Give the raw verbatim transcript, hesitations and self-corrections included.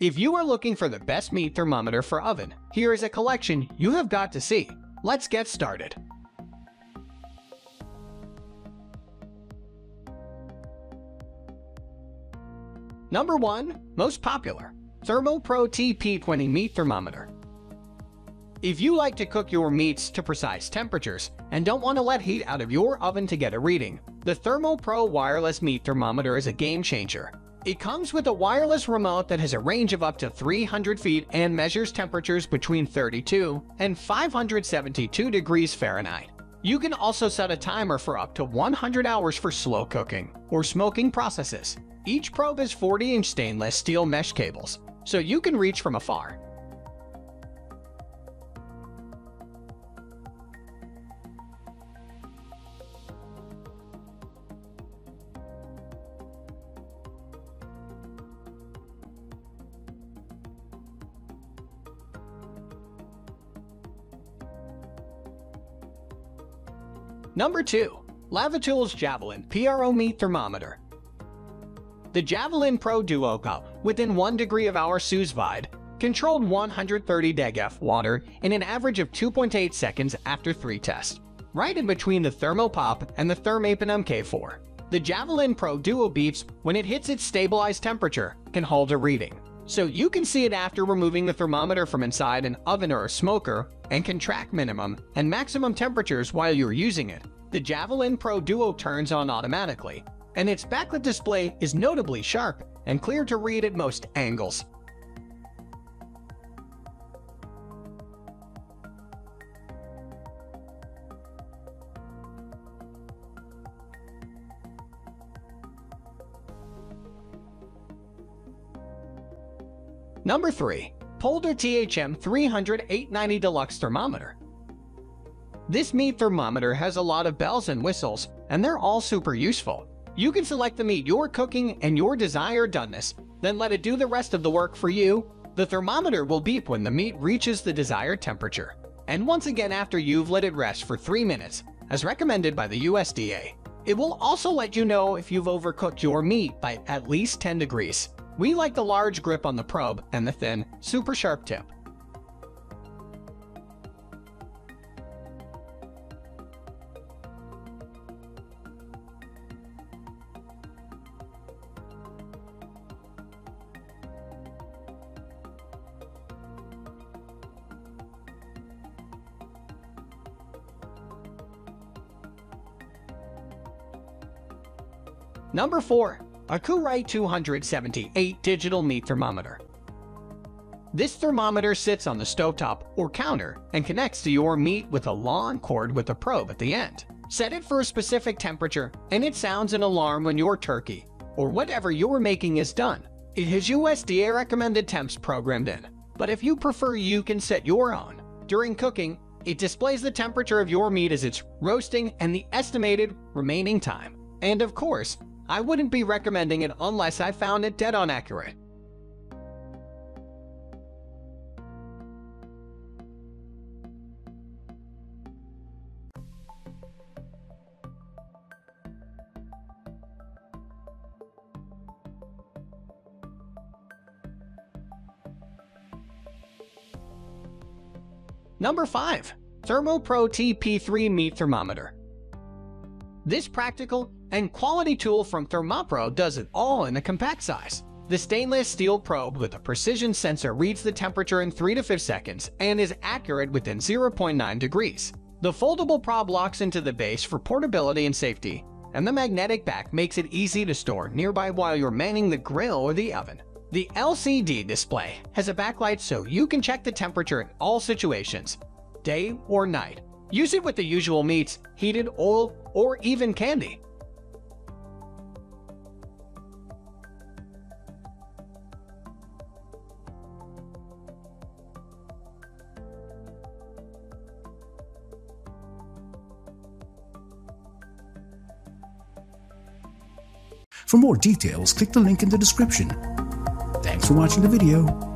If you are looking for the best meat thermometer for oven, here is a collection you have got to see. Let's get started. Number one. Most popular, ThermoPro T P twenty meat thermometer. If you like to cook your meats to precise temperatures and don't want to let heat out of your oven to get a reading, the ThermoPro wireless meat thermometer is a game changer. It comes with a wireless remote that has a range of up to three hundred feet and measures temperatures between thirty-two and five hundred seventy-two degrees Fahrenheit. You can also set a timer for up to one hundred hours for slow cooking or smoking processes. Each probe is forty inch stainless steel mesh cables, so you can reach from afar. Number two. LavaTools Javelin P R O Meat Thermometer. The Javelin Pro Duo cup, within one degree of our sous vide, controlled one hundred thirty degrees Fahrenheit water in an average of two point eight seconds after three tests, right in between the ThermoPOP and the Thermapen M K four. The Javelin Pro Duo beeps when it hits its stabilized temperature, can hold a reading, so you can see it after removing the thermometer from inside an oven or a smoker, and can track minimum and maximum temperatures while you're using it. The Javelin Pro Duo turns on automatically, and its backlit display is notably sharp and clear to read at most angles. Number three. Polder T H M three hundred eight ninety Deluxe Thermometer. This meat thermometer has a lot of bells and whistles, and they're all super useful. You can select the meat you're cooking and your desired doneness, then let it do the rest of the work for you. The thermometer will beep when the meat reaches the desired temperature, and once again after you've let it rest for three minutes, as recommended by the U S D A. It will also let you know if you've overcooked your meat by at least ten degrees. We like the large grip on the probe and the thin, super sharp tip. Number four. AcuRite zero two seven eight Digital Meat Thermometer. This thermometer sits on the stovetop or counter and connects to your meat with a long cord with a probe at the end. Set it for a specific temperature and it sounds an alarm when your turkey or whatever you're making is done. It has U S D A recommended temps programmed in, but if you prefer you can set your own. During cooking, it displays the temperature of your meat as it's roasting and the estimated remaining time. And of course, I wouldn't be recommending it unless I found it dead on accurate. Number five. ThermoPro T P three Meat Thermometer. This practical and quality tool from ThermoPro does it all in a compact size. The stainless steel probe with a precision sensor reads the temperature in three to five seconds and is accurate within zero point nine degrees. The foldable probe locks into the base for portability and safety, and the magnetic back makes it easy to store nearby while you're manning the grill or the oven. The L C D display has a backlight so you can check the temperature in all situations, day or night. Use it with the usual meats, heated oil, or even candy. For more details, click the link in the description. Thanks for watching the video.